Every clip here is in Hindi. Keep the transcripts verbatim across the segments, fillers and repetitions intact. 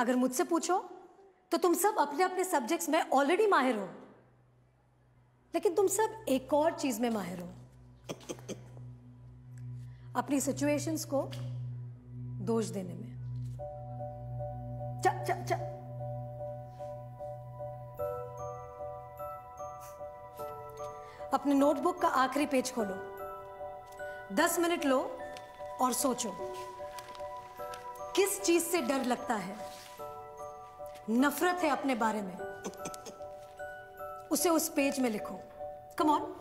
अगर मुझसे पूछो तो तुम सब अपने अपने सब्जेक्ट्स में ऑलरेडी माहिर हो, लेकिन तुम सब एक और चीज में माहिर हो, अपनी सिचुएशंस को दोष देने में। चा, चा, चा। अपने नोटबुक का आखिरी पेज खोलो, दस मिनट लो और सोचो किस चीज से डर लगता है, नफरत है अपने बारे में, उसे उस पेज में लिखो। Come on.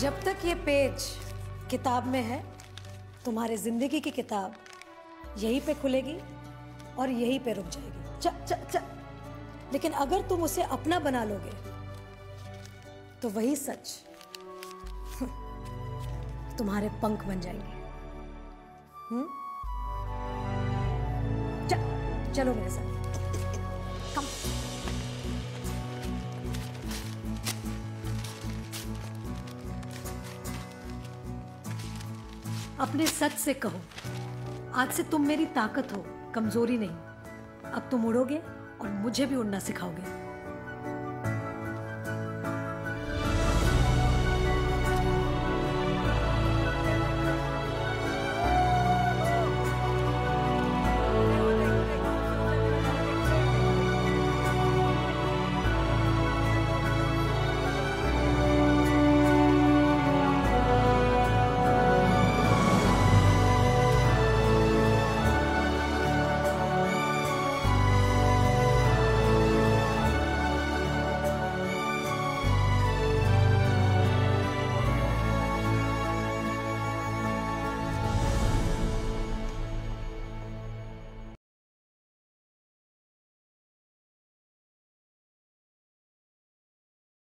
जब तक ये पेज किताब में है, तुम्हारे जिंदगी की किताब यहीं पे खुलेगी और यहीं पे रुक जाएगी। च, च, च। लेकिन अगर तुम उसे अपना बना लोगे तो वही सच तुम्हारे पंख बन जाएंगे। हम्म? च, चलो मेरे साथ। कम। अपने सच से कहो, आज से तुम मेरी ताकत हो, कमजोरी नहीं। अब तुम उड़ोगे और मुझे भी उड़ना सिखाओगे।